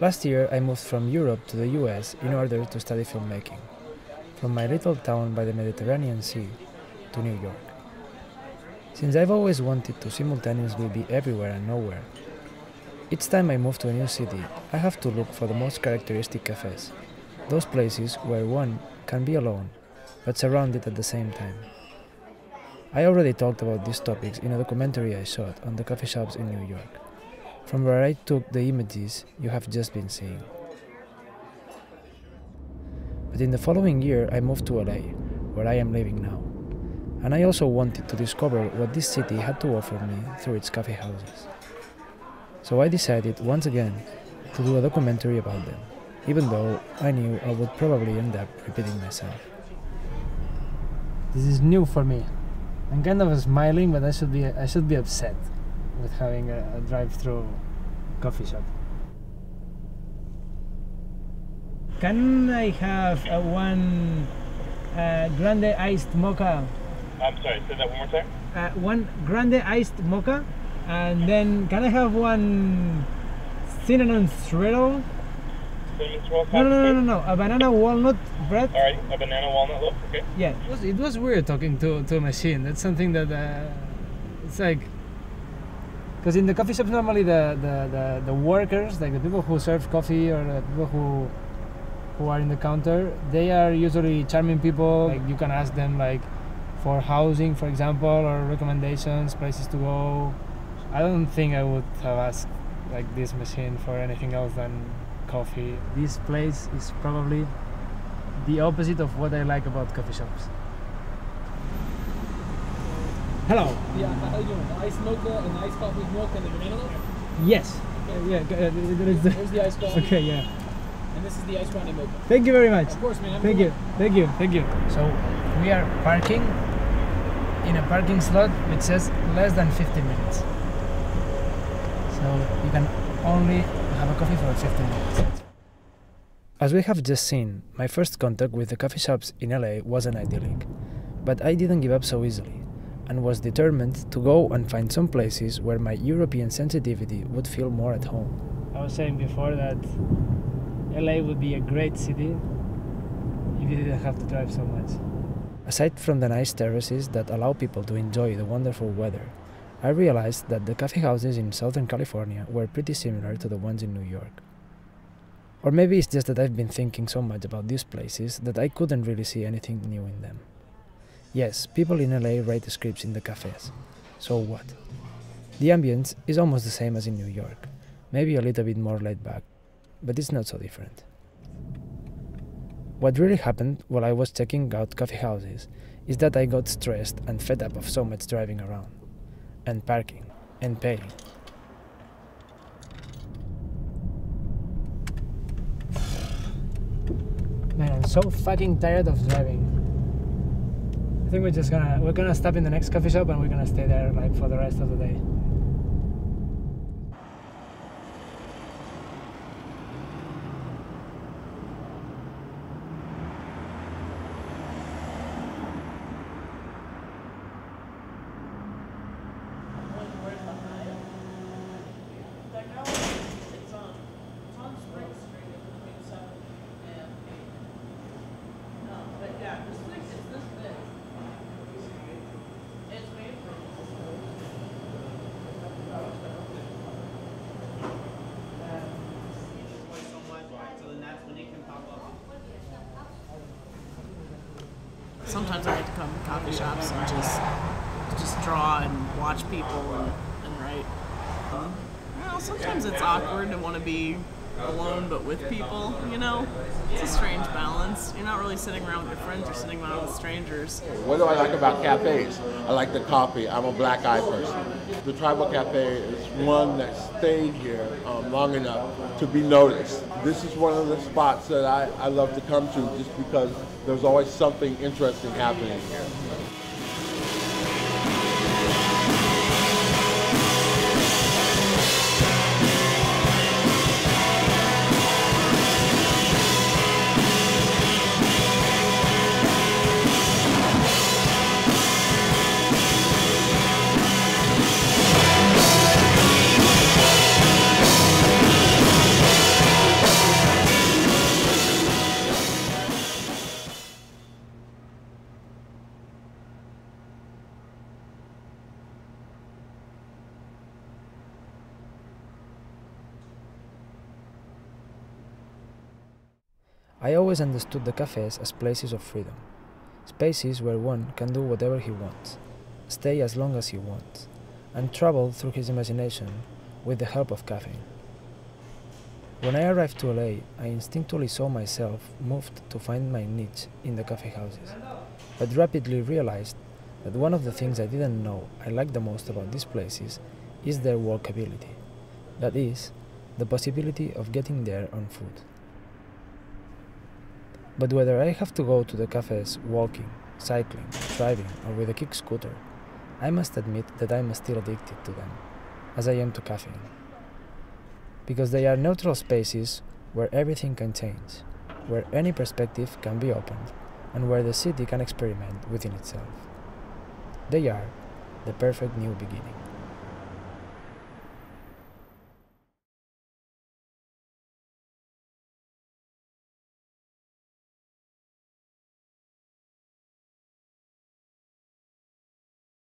Last year, I moved from Europe to the US in order to study filmmaking, from my little town by the Mediterranean Sea to New York. Since I've always wanted to simultaneously be everywhere and nowhere, each time I move to a new city, I have to look for the most characteristic cafes, those places where one can be alone, but surrounded at the same time. I already talked about these topics in a documentary I shot on the coffee shops in New York, from where I took the images you have just been seeing. But in the following year, I moved to LA, where I am living now. And I also wanted to discover what this city had to offer me through its coffee houses. So I decided, once again, to do a documentary about them, even though I knew I would probably end up repeating myself. This is new for me. I'm kind of smiling, but I should be upset with having a drive-through coffee shop. Can I have one grande iced mocha? I'm sorry, say that one more time. One grande iced mocha, and then can I have one cinnamon swirl? No. A banana walnut bread. All right, a banana walnut loaf. Okay. Yeah. It was weird talking to a machine. That's something that it's like, because in the coffee shops normally the workers, like the people who serve coffee or the people who are in the counter, they are usually charming people. Like you can ask them like for housing, for example, or recommendations, places to go. I don't think I would have asked like this machine for anything else than coffee. This place is probably the opposite of what I like about coffee shops. Hello. Yeah, how are you doing? Iced mocha and iced coffee with milk and the banana loaf? Yes. Okay. Yeah. There's the iced coffee. Okay. Yeah. And this is the iced grande mocha. Thank you very much. Of course, man. Thank you. So we are parking in a parking slot which says less than 50 minutes. So you can only have a coffee for 15 minutes. As we have just seen, my first contact with the coffee shops in LA wasn't idyllic, but I didn't give up so easily and was determined to go and find some places where my European sensitivity would feel more at home. I was saying before that LA would be a great city if you didn't have to drive so much. Aside from the nice terraces that allow people to enjoy the wonderful weather, I realized that the coffee houses in Southern California were pretty similar to the ones in New York. Or maybe it's just that I've been thinking so much about these places that I couldn't really see anything new in them. Yes, people in LA write scripts in the cafes. So what? The ambience is almost the same as in New York, maybe a little bit more laid back, but it's not so different. What really happened while I was checking out coffee houses is that I got stressed and fed up of so much driving around, and parking, and paying. Man, I'm so fucking tired of driving. I think we're gonna stop in the next coffee shop and we're gonna stay there like for the rest of the day. Sometimes I like to come to coffee shops and just draw and watch people and write. Well, sometimes it's awkward to want to be alone but with people, you know? It's a strange balance. You're not really sitting around with your friends, you're sitting around with strangers. What do I like about cafes? I like the coffee. I'm a black eye person. The Tribal Cafe is one that stayed here long enough to be noticed. This is one of the spots that I love to come to just because there's always something interesting happening here. I always understood the cafes as places of freedom, spaces where one can do whatever he wants, stay as long as he wants, and travel through his imagination with the help of caffeine. When I arrived to LA, I instinctively saw myself moved to find my niche in the coffee houses, but rapidly realized that one of the things I didn't know I liked the most about these places is their walkability, that is, the possibility of getting there on foot. But whether I have to go to the cafes walking, cycling, driving, or with a kick scooter, I must admit that I am still addicted to them, as I am to caffeine. Because they are neutral spaces where everything can change, where any perspective can be opened, and where the city can experiment within itself. They are the perfect new beginning.